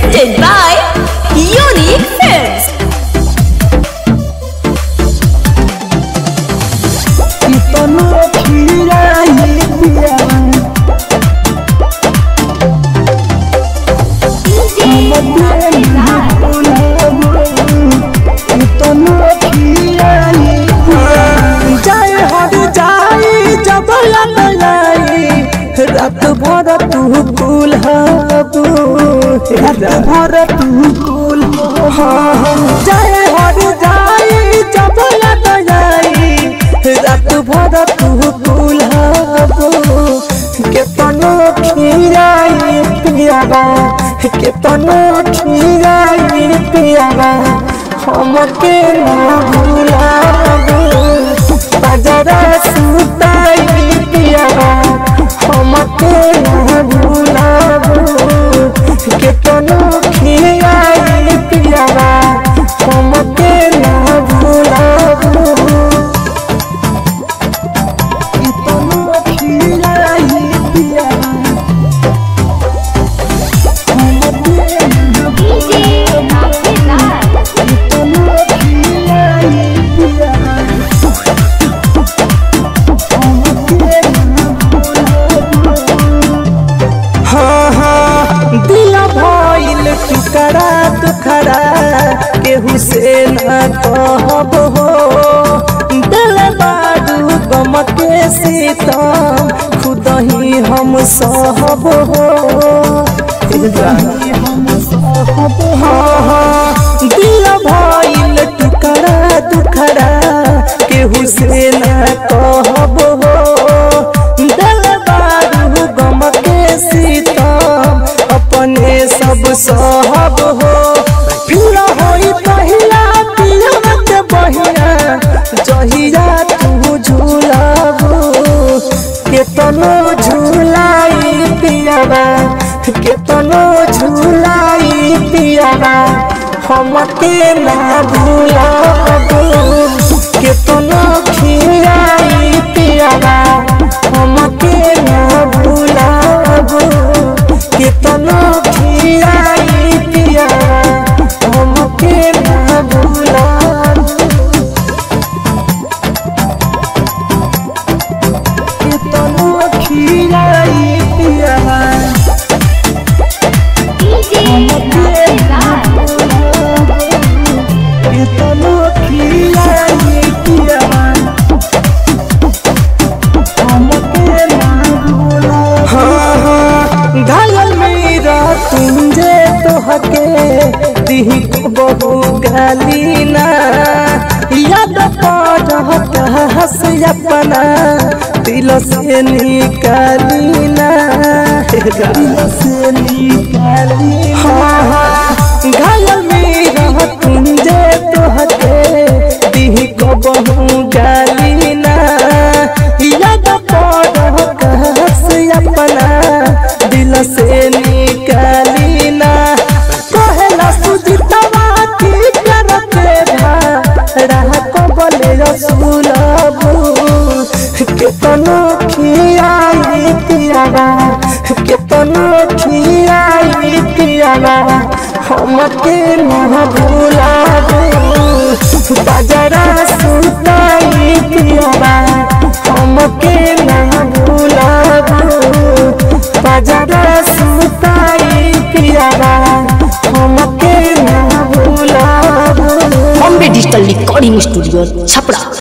presented by Unique Films. रात भर तू कूल हो तू रात भर तू कूल हो जाए हर जाए जब लग जाए रात भर तू कूल हो कितना खिराई पियावा कितना खिराई पियावा हमके ना भुलाबू बजरा सुताई पियावा हमके ना भुलाबू कितना खियाई पियावा हमके ना भुलाबू कितना खियाई पियावा केहू से ना कहब हो दिल बारू गम के सितम खुद ही हम सहब हो दिल भइल टुकड़ा दुखड़ा केहू से ना कहब हो दिल बारू गम के सितम अपने सब सहब हो कितना झूलाई पियावा कितना झूलाई पियावा हमके ना भुलाबू कितना खियाई पियावा हमके ना भुलाबू कितना खियाई पियावा हमके ना भुलाबू बहु गाली ना याद पड़त हंस अपना दिल से निकाली ना दिल से निकाली घायल में रहत जे तोहके दिही को बहु गाली ना याद पड़त हंस अपना दिल से निकाली ना कितना खियाई पियावा कितना खियाई पियावा हमके ना भुलाबू बजरा सुताई पियावा हमके ना भुलाबू बजरा सुताई पियावा हमके ना भुलाबू Bombay digital recording studio Chhapra.